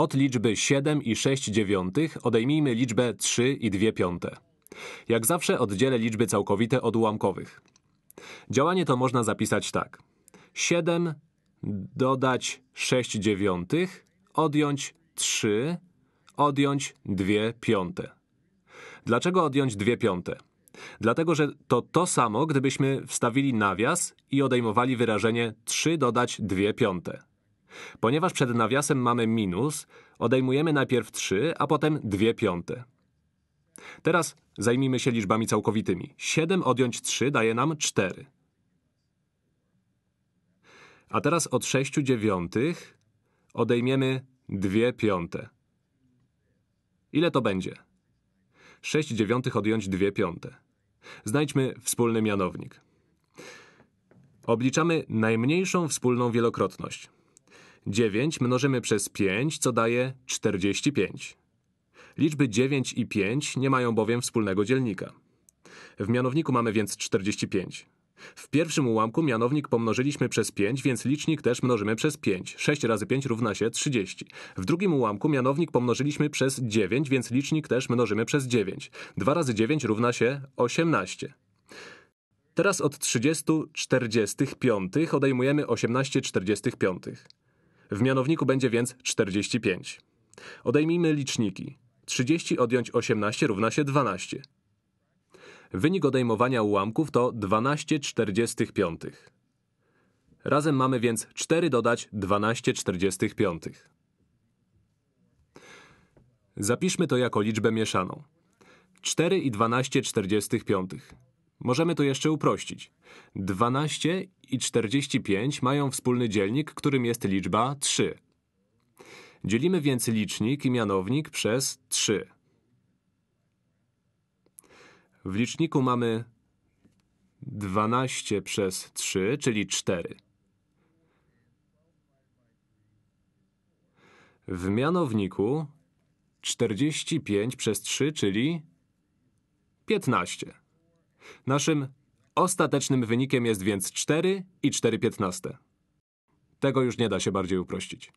Od liczby 7,6 odejmijmy liczbę 3,2. Jak zawsze oddzielę liczby całkowite od ułamkowych. Działanie to można zapisać tak. 7 dodać 6,9, odjąć 3, odjąć 2,5. Dlaczego odjąć 2,5? Dlatego, że to samo, gdybyśmy wstawili nawias i odejmowali wyrażenie 3 dodać 2,5. Ponieważ przed nawiasem mamy minus, odejmujemy najpierw 3, a potem 2,5. Teraz zajmijmy się liczbami całkowitymi. 7 odjąć 3 daje nam 4. A teraz od 6,9 odejmiemy 2,5. Ile to będzie? 6,9 odjąć 2,5. Znajdźmy wspólny mianownik. Obliczamy najmniejszą wspólną wielokrotność. 9 mnożymy przez 5, co daje 45. Liczby 9 i 5 nie mają bowiem wspólnego dzielnika. W mianowniku mamy więc 45. W pierwszym ułamku mianownik pomnożyliśmy przez 5, więc licznik też mnożymy przez 5. 6 razy 5 równa się 30. W drugim ułamku mianownik pomnożyliśmy przez 9, więc licznik też mnożymy przez 9. 2 razy 9 równa się 18. Teraz od 30,45 odejmujemy 18,45. W mianowniku będzie więc 45. Odejmijmy liczniki. 30 odjąć 18 równa się 12. Wynik odejmowania ułamków to 12,45. Razem mamy więc 4 dodać 12,45. Zapiszmy to jako liczbę mieszaną. 4 i 12,45. Możemy to jeszcze uprościć. 12 i 45 mają wspólny dzielnik, którym jest liczba 3. Dzielimy więc licznik i mianownik przez 3. W liczniku mamy 12 przez 3, czyli 4. W mianowniku 45 przez 3, czyli 15. Naszym ostatecznym wynikiem jest więc 4 i 4,15. Tego już nie da się bardziej uprościć.